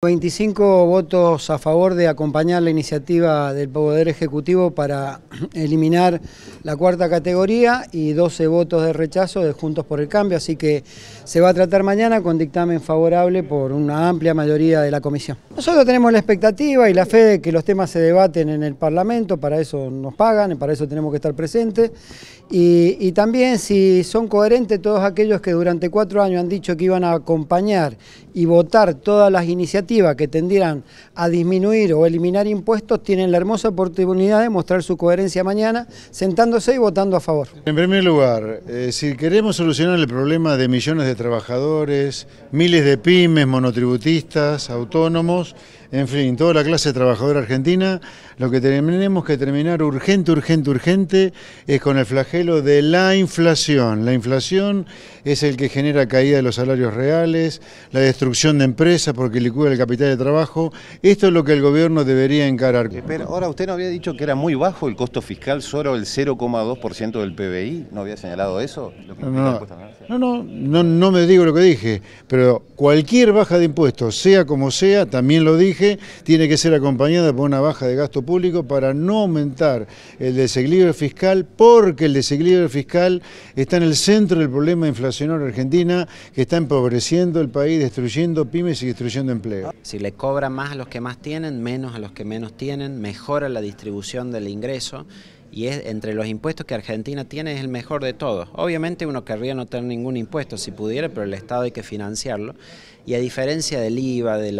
25 votos a favor de acompañar la iniciativa del Poder Ejecutivo para eliminar la cuarta categoría y 12 votos de rechazo de Juntos por el Cambio, así que se va a tratar mañana con dictamen favorable por una amplia mayoría de la Comisión. Nosotros tenemos la expectativa y la fe de que los temas se debaten en el Parlamento, para eso nos pagan, para eso tenemos que estar presentes, y también si son coherentes todos aquellos que durante 4 años han dicho que iban a acompañar y votar todas las iniciativas que tendieran a disminuir o eliminar impuestos, tienen la hermosa oportunidad de mostrar su coherencia mañana, sentándose y votando a favor. En primer lugar, si queremos solucionar el problema de millones de trabajadores, miles de pymes, monotributistas, autónomos, en fin, toda la clase trabajadora argentina, lo que tenemos que terminar urgente es con el flagelo de la inflación. La inflación es el que genera caída de los salarios reales, la destrucción de empresas porque licúa el capital de trabajo. Esto es lo que el gobierno debería encarar. Pero ahora, usted no había dicho que era muy bajo el costo fiscal, solo el 0,2% del PBI, ¿no había señalado eso? No me digo lo que dije, pero cualquier baja de impuestos, sea como sea, también lo dije, tiene que ser acompañada por una baja de gasto público para no aumentar el desequilibrio fiscal, porque el desequilibrio fiscal está en el centro del problema inflacionario argentina, que está empobreciendo el país, destruyendo pymes y destruyendo empleo. Si le cobra más a los que más tienen, menos a los que menos tienen, mejora la distribución del ingreso, y es entre los impuestos que Argentina tiene es el mejor de todos. Obviamente uno querría no tener ningún impuesto si pudiera, pero el Estado hay que financiarlo, y a diferencia del IVA, de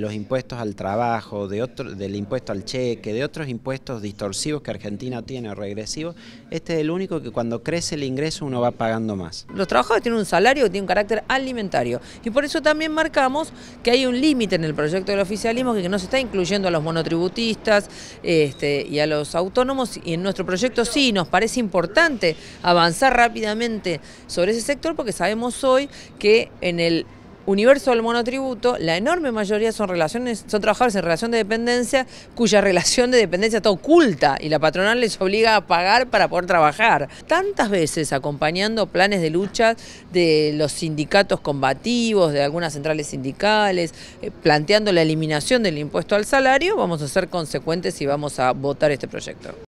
los impuestos al trabajo, del impuesto al cheque, de otros impuestos distorsivos que Argentina tiene o regresivos, este es el único que cuando crece el ingreso uno va pagando más. Los trabajadores tienen un salario que tiene un carácter alimentario, y por eso también marcamos que hay un límite en el proyecto del oficialismo, que no se está incluyendo a los monotributistas y a los autónomos, y en nuestro proyecto sí nos parece importante avanzar rápidamente sobre ese sector, porque sabemos hoy que en el universo del monotributo la enorme mayoría son trabajadores en relación de dependencia, cuya relación de dependencia está oculta y la patronal les obliga a pagar para poder trabajar. Tantas veces acompañando planes de lucha de los sindicatos combativos, de algunas centrales sindicales, planteando la eliminación del impuesto al salario, vamos a ser consecuentes y vamos a votar este proyecto.